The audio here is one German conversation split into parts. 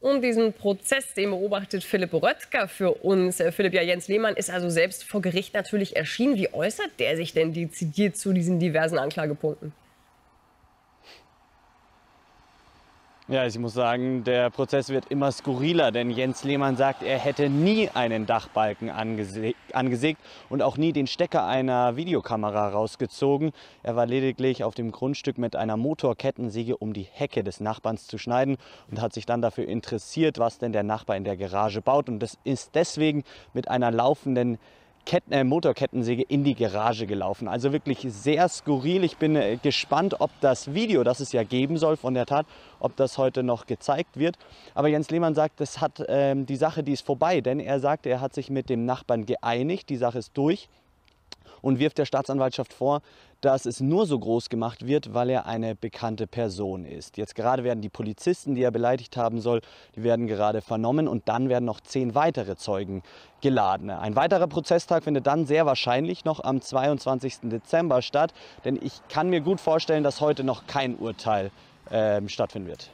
Und diesen Prozess, den beobachtet Philipp Röttger für uns. Philipp, ja, Jens Lehmann ist also selbst vor Gericht natürlich erschienen. Wie äußert der sich denn dezidiert zu diesen diversen Anklagepunkten? Ja, ich muss sagen, der Prozess wird immer skurriler, denn Jens Lehmann sagt, er hätte nie einen Dachbalken angesägt und auch nie den Stecker einer Videokamera rausgezogen. Er war lediglich auf dem Grundstück mit einer Motorkettensäge, um die Hecke des Nachbarns zu schneiden, und hat sich dann dafür interessiert, was denn der Nachbar in der Garage baut. Und das ist deswegen mit einer laufenden Motorkettensäge in die Garage gelaufen. Also wirklich sehr skurril. Ich bin gespannt, ob das Video, das es ja geben soll von der Tat, ob das heute noch gezeigt wird. Aber Jens Lehmann sagt, das hat, die Sache, die ist vorbei, denn er sagte, er hat sich mit dem Nachbarn geeinigt, die Sache ist durch, und wirft der Staatsanwaltschaft vor, dass es nur so groß gemacht wird, weil er eine bekannte Person ist. Jetzt gerade werden die Polizisten, die er beleidigt haben soll, die werden gerade vernommen, und dann werden noch 10 weitere Zeugen geladen. Ein weiterer Prozesstag findet dann sehr wahrscheinlich noch am 22. Dezember statt, denn ich kann mir gut vorstellen, dass heute noch kein Urteil stattfinden wird.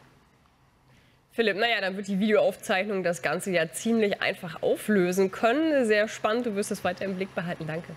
Philipp, naja, dann wird die Videoaufzeichnung das Ganze ja ziemlich einfach auflösen können. Sehr spannend, du wirst es weiter im Blick behalten. Danke.